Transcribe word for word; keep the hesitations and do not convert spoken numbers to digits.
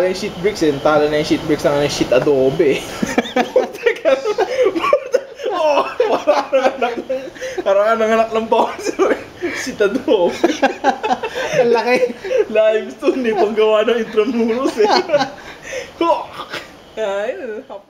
talo yung shit bricks eh. Talo na yung shit bricks ng shit adobe. Oo, parang nanganak ng boss. Shit adobe. Ang laki. Limestone eh, panggawa ng Intramuros eh. Ayun, hap.